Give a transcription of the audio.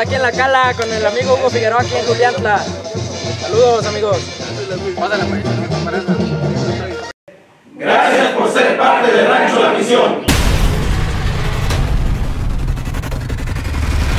aquí en La Cala con el amigo Hugo Figueroa aquí en Juliantla. Saludos, amigos. Gracias por ser parte de Rancho La Misión.